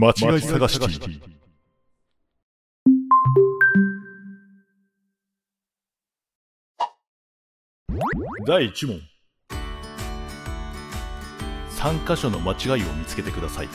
間違い探しティー。第1問。3箇所の間違いを見つけてください。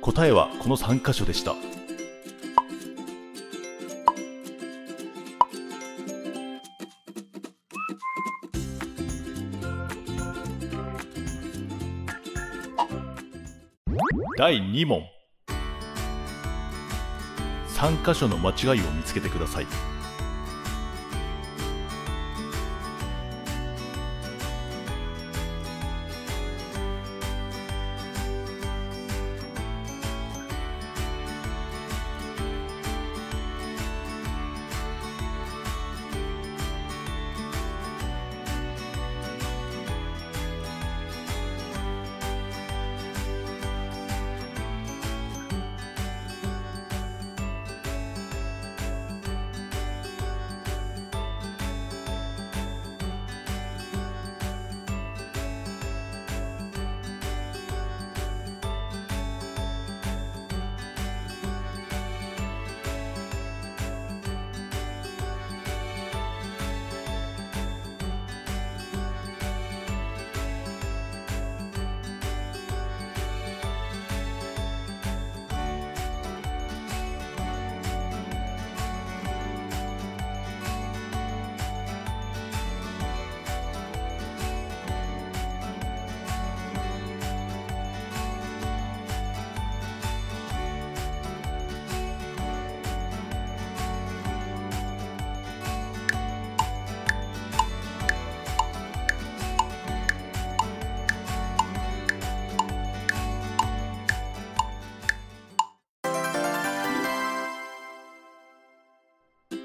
答えはこの3箇所でした。第2問。3箇所の間違いを見つけてください。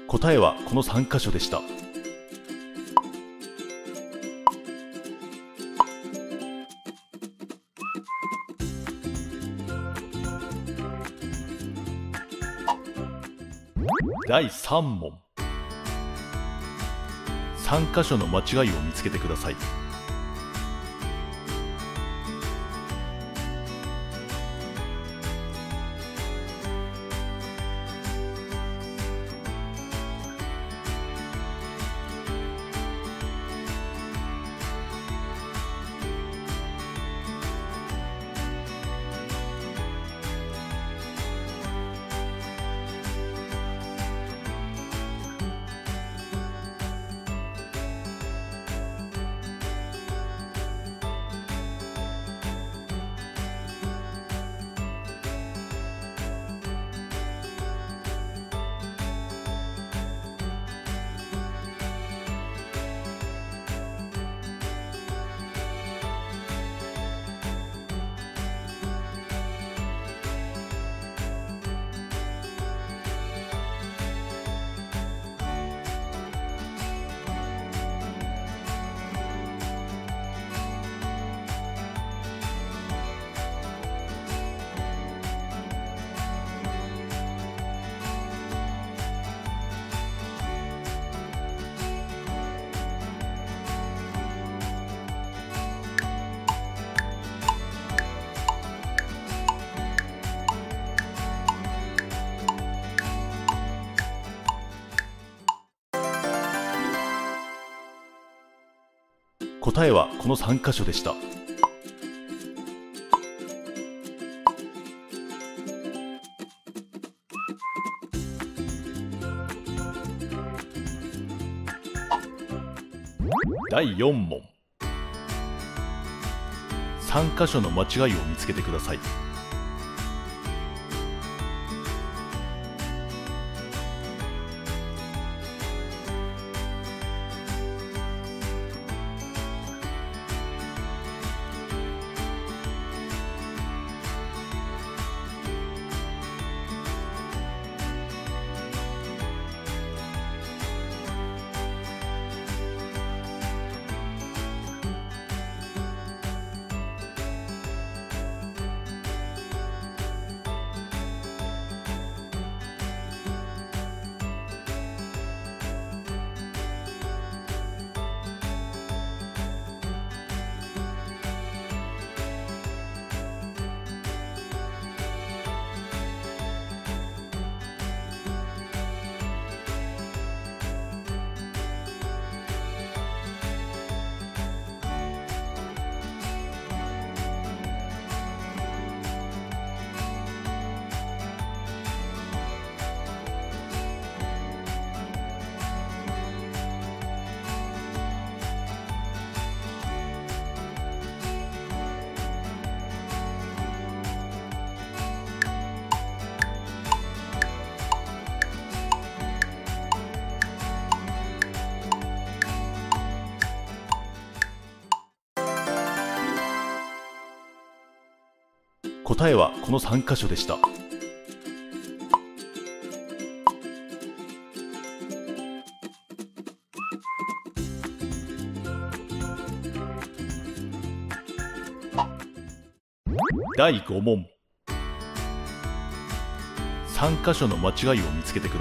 答えはこの3箇所でした。第3問。3箇所の間違いを見つけてください。答えはこの3箇所でした。第4問、3箇所の間違いを見つけてください。答えはこの3箇所でした。第5問、3箇所の間違いを見つけてく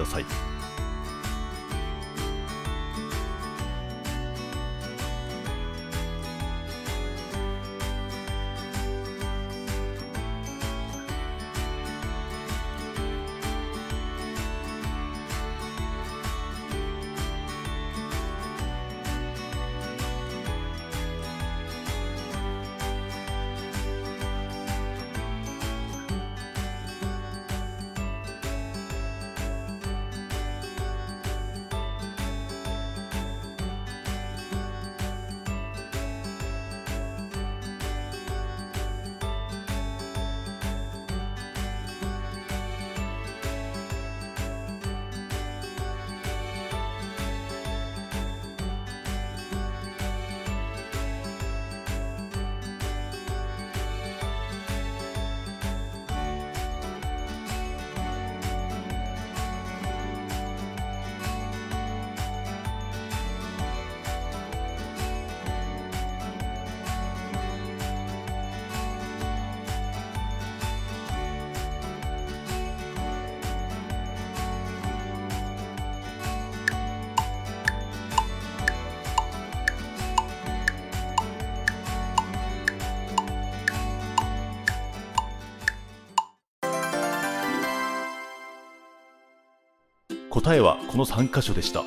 ださい。答えはこの3箇所でした。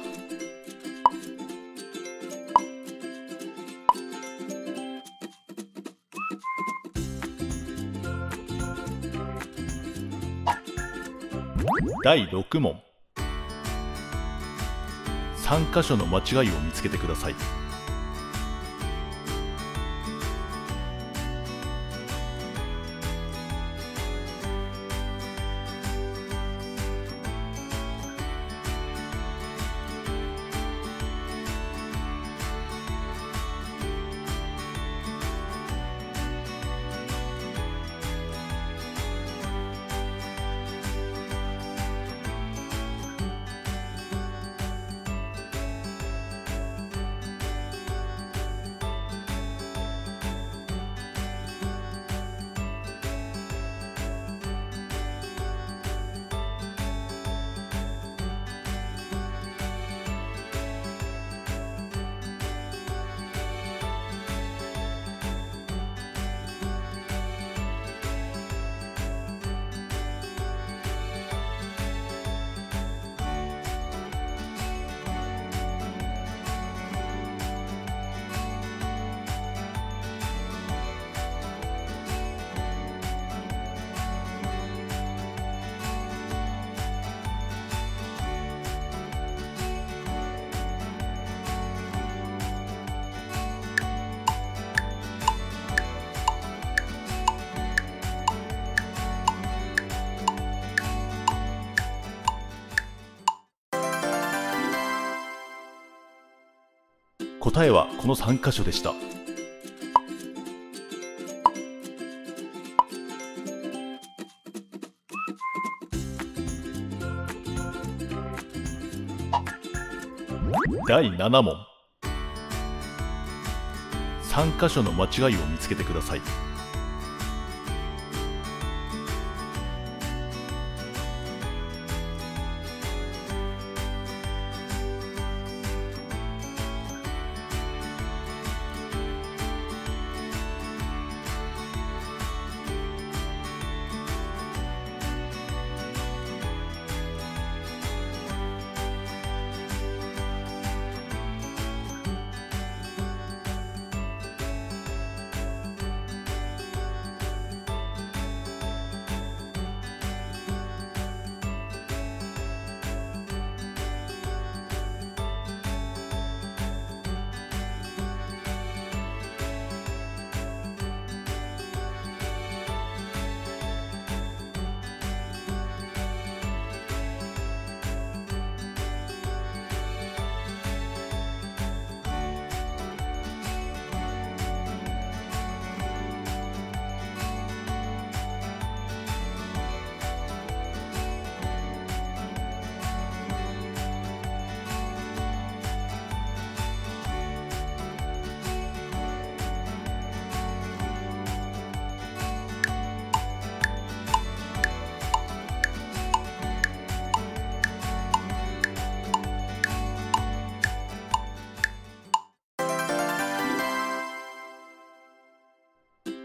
第6問、3箇所の間違いを見つけてください。答えはこの3カ所でした。第7問、3カ所の間違いを見つけてください。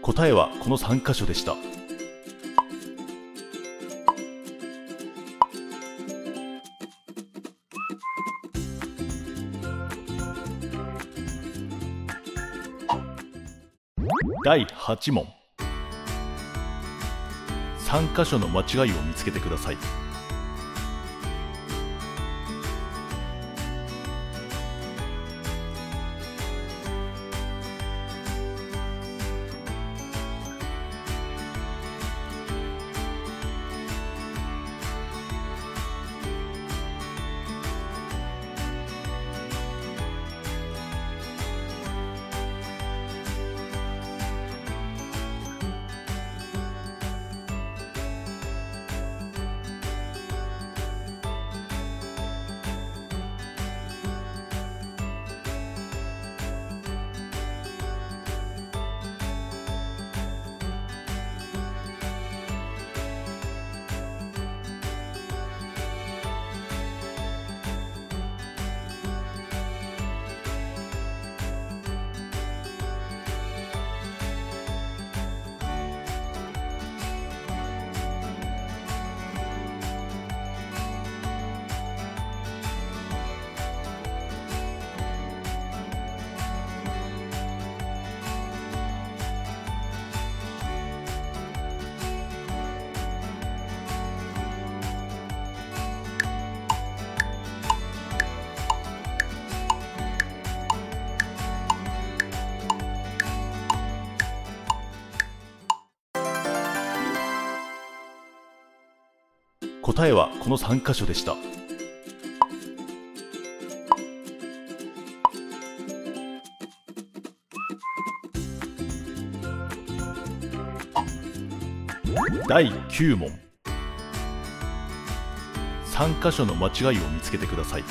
答えはこの3カ所でした。第8問、3カ所の間違いを見つけてください。答えはこの3カ所でした。第9問、3カ所の間違いを見つけてください。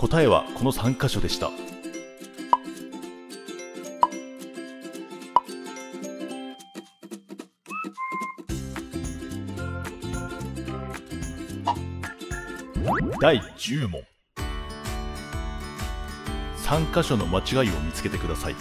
答えはこの3箇所でした。第10問、3箇所の間違いを見つけてください。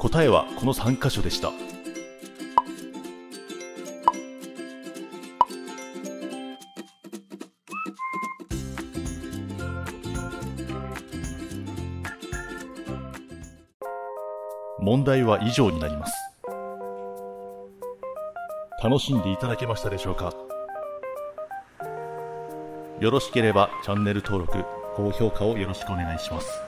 答えはこの3箇所でした。問題は以上になります。楽しんでいただけましたでしょうか？よろしければチャンネル登録、高評価をよろしくお願いします。